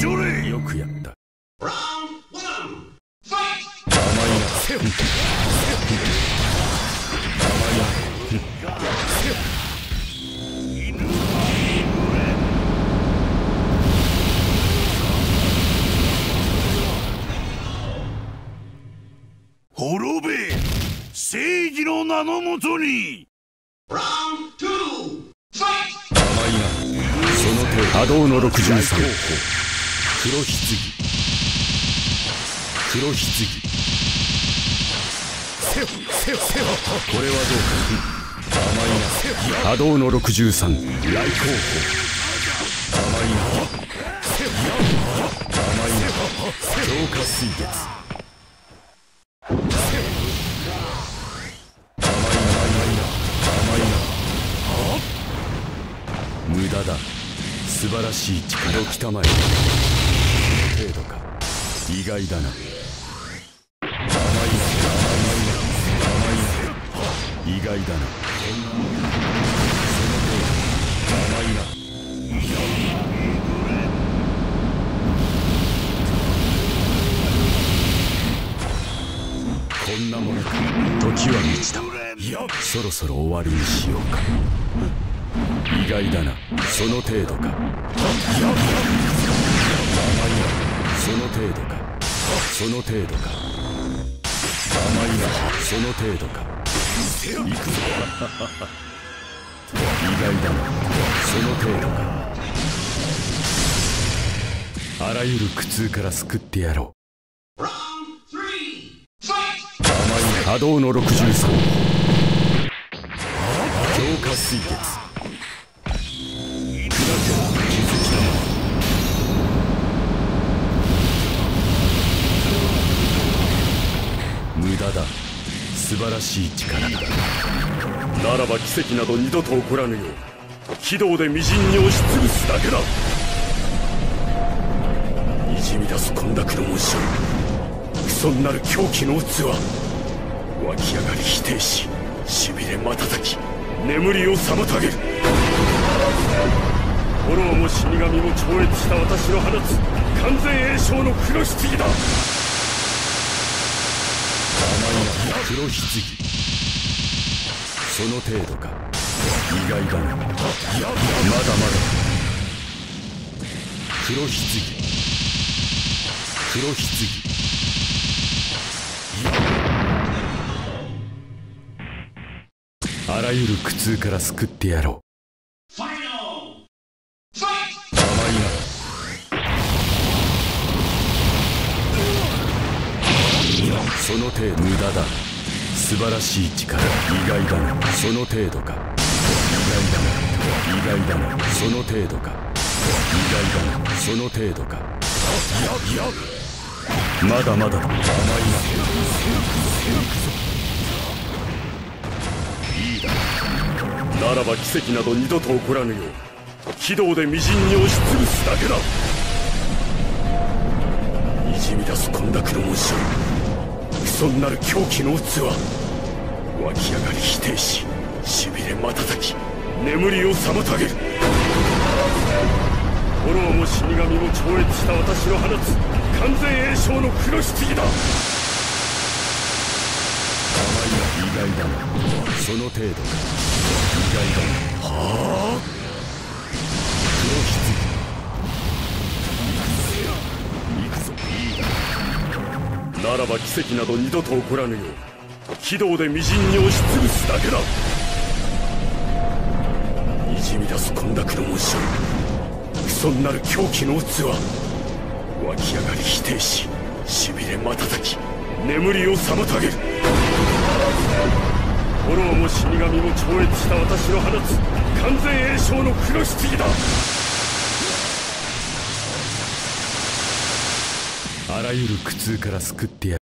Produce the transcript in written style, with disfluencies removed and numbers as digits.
よくやった。滅べ、正義の名のもとに。波動の63号黒ひつぎこれはどうか。甘いな。波動の63雷候補。甘いな。強化水月。甘いな。無駄だ。素晴らしい力をきたまえ。程度か。意外だな。甘いな。意外だな。その程度。甘いな。こんなものか。時は満ちた。そろそろ終わりにしようか。意外だな。その程度か。その程度か。その程度か。甘いな。その程度か。行くぞ。意外だな。その程度か。あらゆる苦痛から救ってやろう。甘いな。波動の63。強化水月。砕ける気づきだな。無駄だ。素晴らしい力だ。ならば奇跡など二度と起こらぬよう軌道で微塵に押し潰すだけだ。にじみ出す混濁の紋章、不遜なる狂気の器、湧き上がり否定し、しびれ瞬き、眠りを妨げる。炎も死神も超越した私の放つ完全栄翔の黒棺だ。甘いな。黒棺。その程度か。意外だな。まだまだ。黒棺。黒棺。あらゆる苦痛から救ってやろう。甘いな。その程度。無駄だ。素晴らしい力。意外だな。その程度か。意外だな。意外だな。その程度か。意外だな。その程度か。まだまだ。甘いな。ならば奇跡など二度と起こらぬよう軌道で微塵に押し潰すだけだ。にじみ出す混濁の紋章、不遜なる狂気の器、湧き上がり否定し、しびれ瞬き、眠りを妨げる。炎も死神も超越した私の放つ完全栄翔の黒棺だ。意外だな。その程度か。意外だな。はあ。黒棺。いくぞ。ならば奇跡など二度と起こらぬよう軌道で微塵に押し潰すだけだ。にじみ出す混濁の紋章、不遜なる狂気の器、湧き上がり否定し、しびれ瞬き、眠りを妨げる。炎も死神も超越した私の放つ完全栄翔の黒棺だ。あらゆる苦痛から救ってやる。